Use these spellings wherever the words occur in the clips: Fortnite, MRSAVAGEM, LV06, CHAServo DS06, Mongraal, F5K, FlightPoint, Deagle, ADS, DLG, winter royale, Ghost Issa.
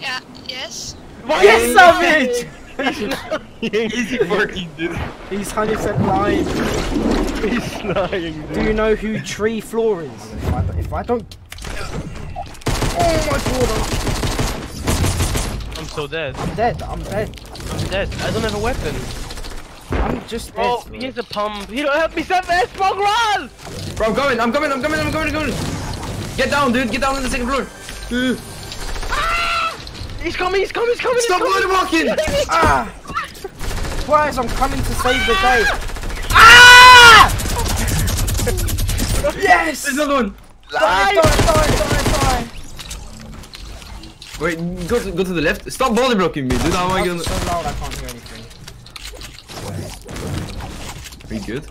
Yeah, yes. Why yes, savage! Easy working, dude. He's 100% lying. He's lying, dude. Do you know who Tree Floor is? If I don't... Oh my god! I'm so dead. I'm dead. I don't have a weapon. I'm just dead. Oh, he has a pump. He don't help me, savage! Mongraal! Bro, I'm coming. Get down, dude. Get down on the second floor. He's coming! Stop walking! Ah! Twice, I'm coming to save the day! Ah! Yes! There's another one! Die! Wait, go to the left. Stop body blocking me, dude. How am I gonna... so loud I can't hear anything. Pretty good.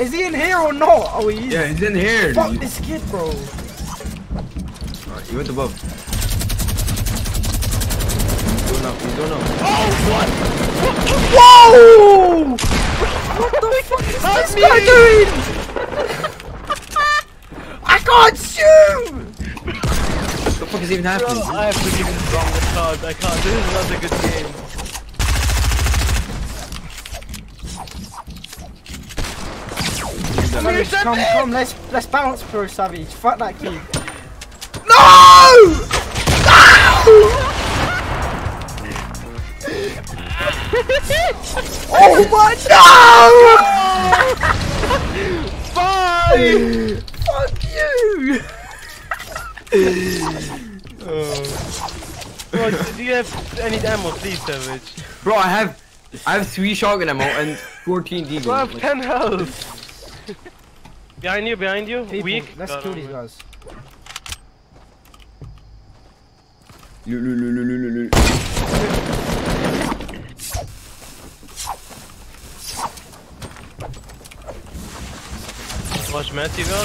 Is he in here or not? Oh, he is. Yeah, he's in here. Fuck this kid, bro. Alright, he went above. We don't know. Oh, what? Whoa! What the fuck is this guy doing? I can't shoot! What the fuck is even happening? Bro, I have to give him the wrong card. I can't. This is not a good game. Come, let's bounce, bro, savage. Fuck that kid. No! Oh my no! Bye! Fuck you! Bro, do you have any ammo, please, Savage? Bro, I have 3 shotgun ammo and 14 deagles. I have 10 health. Behind you. People, weak. Let's kill these guys. Watch Matthew go.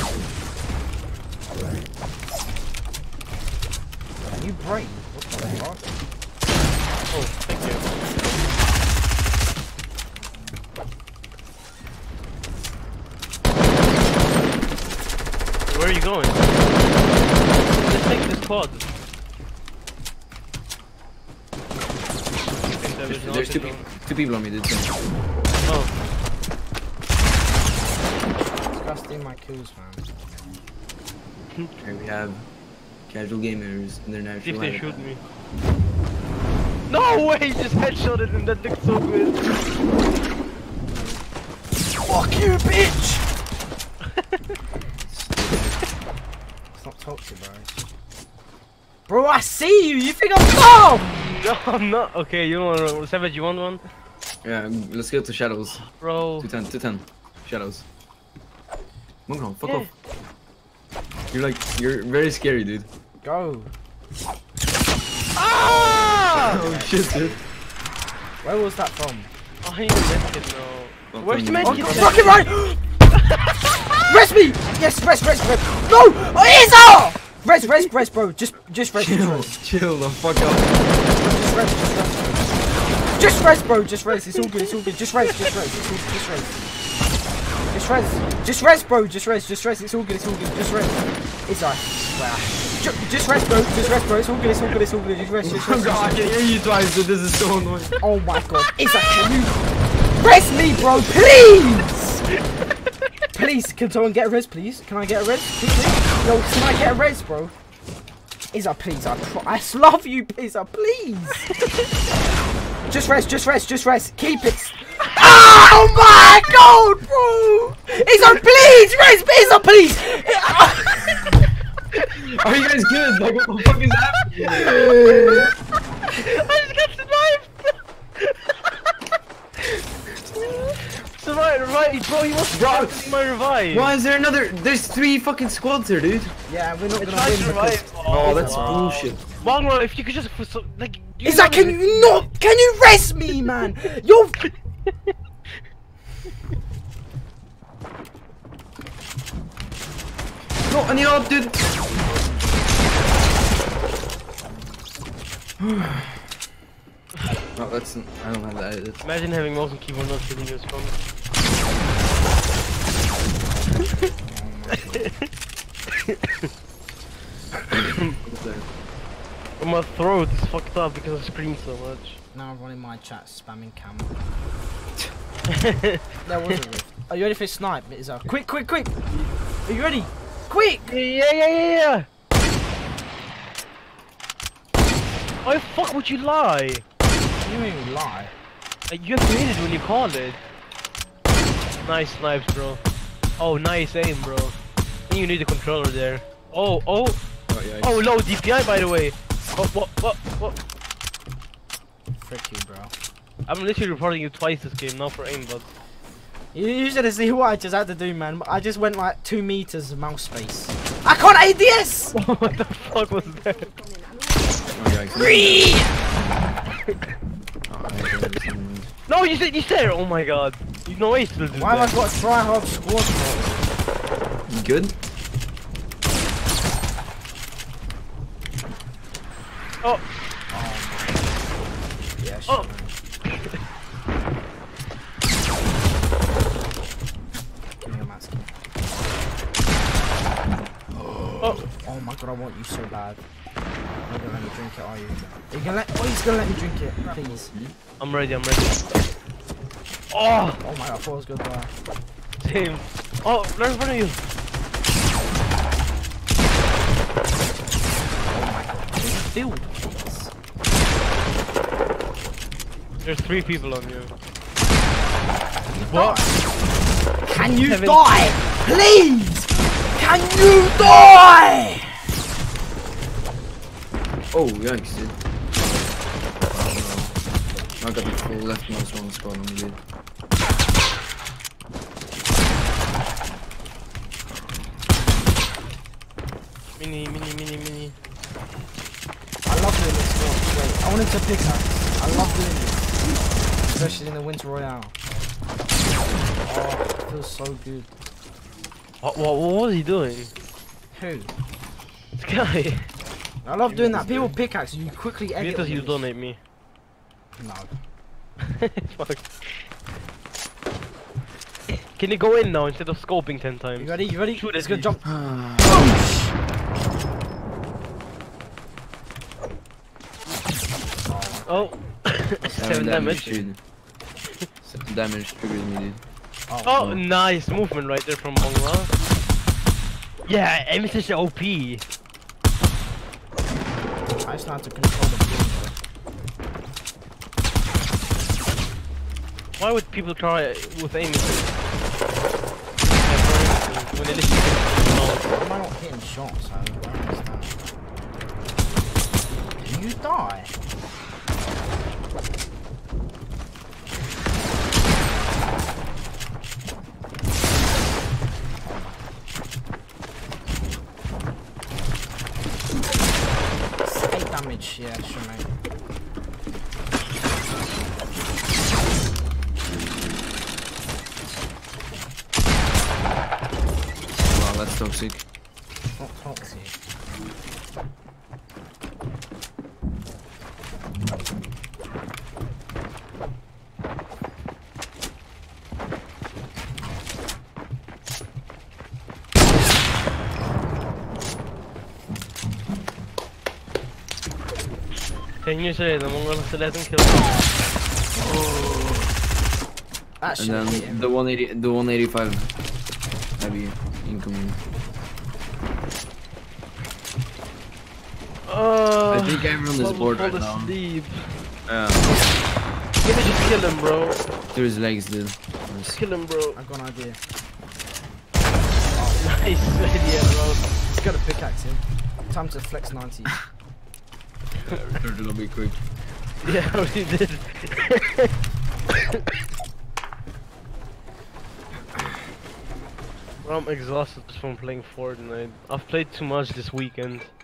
You break. What the fuck? Oh, thank you. Where are you going? Just take this pod. There's two people on me, dude. Oh. Trusting my kills, man. Here we have casual gamers in their natural life. If they shoot me. No way! He just headshotted him. That looks so good. Fuck you, bitch! It's not toxic, bro. Bro, I see you. You think I'm dumb? No, I'm not. Okay, you want Savage? You want one? Yeah, let's go to shadows. Bro. 210. Shadows. Mongraal, fuck off. You're very scary, dude. Go. Ah! Oh shit, dude. Where was that from? Oh, he's a medkit, bro. Where's the medkit? Oh, fucking right! Rest me! Yes, rest. No! Oh, Isa! Rest, bro. Just rest. Chill the fuck up. Just rest, bro. It's all good. Just rest. Just rest, bro. It's all good. Just rest. It's alright. Just rest, bro. It's all good. Just rest. Oh god, I can hear you twice, dude. This is so annoying. Oh my god. It's a like, rest me, bro, please. Please, can someone get a res, please? Can I get a res? Please? No, can I get a res, bro? Isa, please. I love you, Isa, please. Just rest. Keep it. Oh my god, bro! Isa, please! Isa, please! Are you guys good? Like, what the fuck is happening? I just got survived! Survive, bro, you must have my revive. Why is there another? There's 3 fucking squads here, dude. Yeah, we're not gonna win because... Oh, that's bullshit. Mongraal, if you could just... like, Isa, can you not? Can you rest me, man? You're... No, I need help, dude. No, that's... I don't have that either. Imagine having mouse and keyboard not killing you as well. My throat is fucked up because I screamed so much. Now I'm running my chat spamming camera. That was a rift. Are you ready for a snipe? It's a quick, quick, quick! Are you ready? Quick! Yeah! Why the fuck would you lie? You don't even lie. You have to hit it when you call it. Nice snipes, bro. Oh, nice aim, bro. You need a controller there. Oh, yeah. Oh, low DPI, by the way. What? Frick you, bro. I'm literally reporting you twice this game now for aimbot. You should have seen what I just had to do, man. I just went like 2 meters of mouse space. I can't ADS! What the fuck was that? No, you said there. Oh my god. There's no way to do that. Why have I got tryhard squad mode? You good? Oh. Oh my. Yeah, sure. Oh. Oh my god, I want you so bad. You're gonna let me drink it, are you? Are you gonna let? Oh, he's gonna let me drink it, please. I'm ready. Oh! Oh my god, I thought it was good there. Same. Oh, right in front of you. Oh my god, dude, please. There's 3 people on you. What? Can you die? Please! Can you die? Oh, yikes, dude. I got the full left mouse wrong spot on me, dude. Mini. I love doing this spot. I wanted to pick up. I love doing this. Especially in the Winter Royale. Oh, it feels so good. What was he doing? Who? This guy. I love doing that. People pickaxe, you quickly edit. Because you donate me. No. Fuck. Can you go in now instead of scoping 10 times? You ready? Shoot, it's gonna jump. Oh. 7 damage triggered me, dude. Oh, nice movement right there from Mongraal. Yeah, aim is such OP. I just have to control the game. Why would people try with aiming? When they literally am I not hitting shots? I don't understand. Can you die? Yeah, sure, mate. Wow, that's toxic. Not toxic. Can you say the Mongraal still hasn't killed me? Oh. That and then him. The 180, the 185 heavy incoming. I think everyone is bored right now. Sleep. Yeah. Can you just kill him, bro? Through his legs, dude. Nice. Kill him, bro. I got an idea. Oh, nice idea, bro. He's got a pickaxe him. Time to flex 90. It'll be quick. Yeah, we did. Well, I'm exhausted from playing Fortnite. I've played too much this weekend.